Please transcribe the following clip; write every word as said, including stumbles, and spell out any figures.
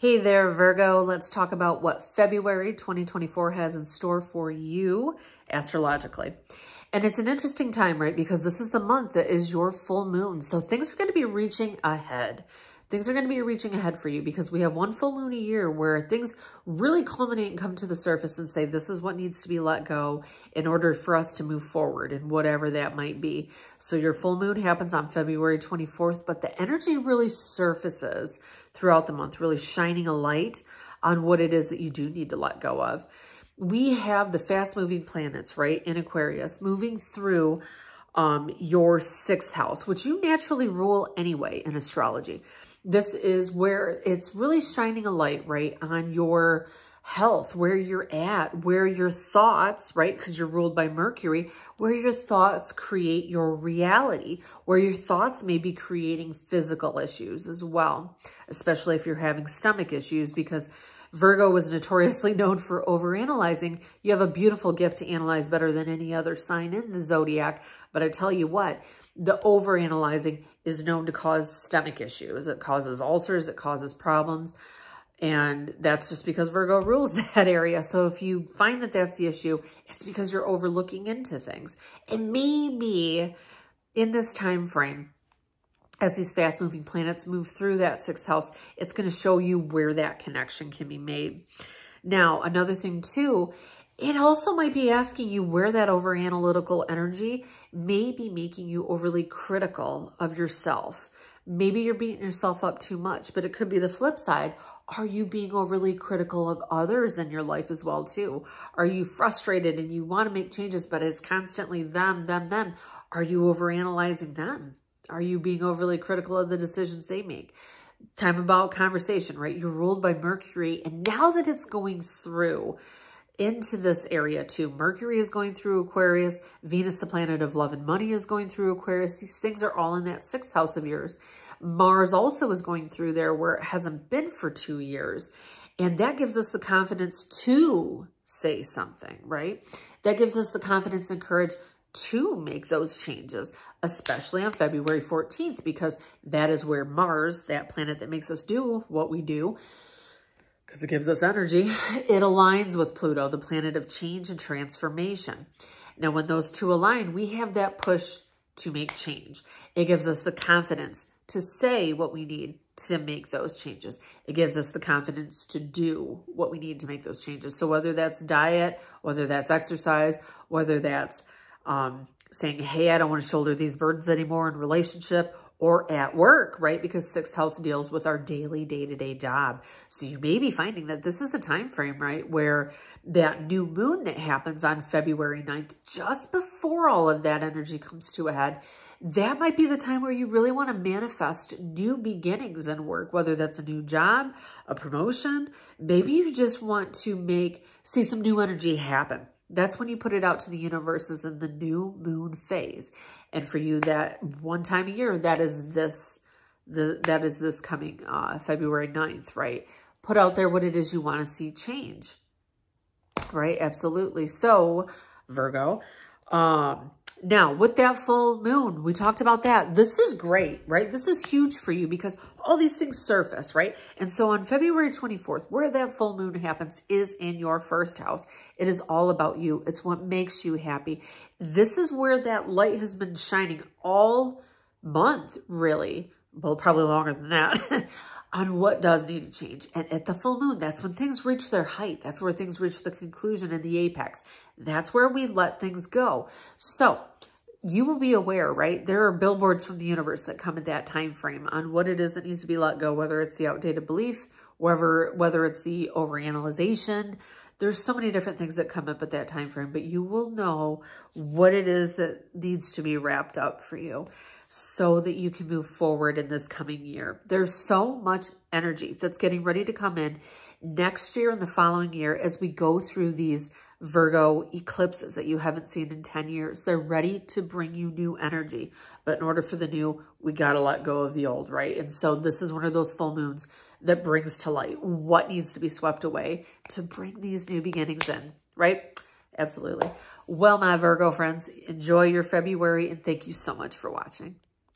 Hey there, Virgo. Let's talk about what February twenty twenty-four has in store for you astrologically. And it's an interesting time, right? Because this is the month that is your full moon. So things are going to be reaching ahead. Things are going to be reaching ahead for you because we have one full moon a year where things really culminate and come to the surface and say, this is what needs to be let go in order for us to move forward and whatever that might be. So your full moon happens on February twenty-fourth, but the energy really surfaces throughout the month, really shining a light on what it is that you do need to let go of. We have the fast-moving planets, right, in Aquarius, moving through um, your sixth house, which you naturally rule anyway in astrology. This is where it's really shining a light, right, on your health, where you're at, where your thoughts, right, because you're ruled by Mercury, where your thoughts create your reality, where your thoughts may be creating physical issues as well, especially if you're having stomach issues, because Virgo was notoriously known for overanalyzing. You have a beautiful gift to analyze better than any other sign in the zodiac, but I tell you what, the overanalyzing is known to cause stomach issues. It causes ulcers, it causes problems. And that's just because Virgo rules that area. So if you find that that's the issue, it's because you're overlooking into things. And maybe in this time frame, as these fast-moving planets move through that sixth house, it's going to show you where that connection can be made. Now, another thing too, it also might be asking you where that overanalytical energy may be making you overly critical of yourself. Maybe you're beating yourself up too much, but it could be the flip side. Are you being overly critical of others in your life as well too? Are you frustrated and you want to make changes, but it's constantly them, them, them? Are you overanalyzing them? Are you being overly critical of the decisions they make? Time about conversation, right? You're ruled by Mercury. And now that it's going through into this area too. Mercury is going through Aquarius. Venus, the planet of love and money, is going through Aquarius. These things are all in that sixth house of yours. Mars also is going through there where it hasn't been for two years. And that gives us the confidence to say something, right? That gives us the confidence and courage to make those changes, especially on February fourteenth, because that is where Mars, that planet that makes us do what we do, because it gives us energy, it aligns with Pluto, the planet of change and transformation. Now, when those two align, we have that push to make change. It gives us the confidence to say what we need to make those changes. It gives us the confidence to do what we need to make those changes. So whether that's diet, whether that's exercise, whether that's um, saying, hey, I don't want to shoulder these burdens anymore in relationship, or at work, right? Because sixth house deals with our daily day-to-day job. So you may be finding that this is a time frame, right? Where that new moon that happens on February ninth, just before all of that energy comes to a head, that might be the time where you really want to manifest new beginnings in work, whether that's a new job, a promotion. Maybe you just want to make, see some new energy happen. That's when you put it out to the universe, is in the new moon phase. And for you, that one time a year, that is this, the, that is this coming uh, February ninth, right? Put out there what it is you want to see change, right? Absolutely. So Virgo, um, now with that full moon, we talked about that. This is great, right? This is huge for you because all these things surface, right? And so on February twenty-fourth, where that full moon happens is in your first house. It is all about you. It's what makes you happy. This is where that light has been shining all month, really. Well, probably longer than that. On what does need to change. And at the full moon, that's when things reach their height. That's where things reach the conclusion and the apex. That's where we let things go. So you will be aware, right? There are billboards from the universe that come at that time frame on what it is that needs to be let go, whether it's the outdated belief, whether, whether it's the overanalyzation. There's so many different things that come up at that time frame, but you will know what it is that needs to be wrapped up for you, so that you can move forward in this coming year. There's so much energy that's getting ready to come in next year and the following year as we go through these Virgo eclipses that you haven't seen in ten years. They're ready to bring you new energy. But in order for the new, we got to let go of the old, right? And so this is one of those full moons that brings to light what needs to be swept away to bring these new beginnings in, right? Absolutely. Well, my Virgo friends, enjoy your February, and thank you so much for watching.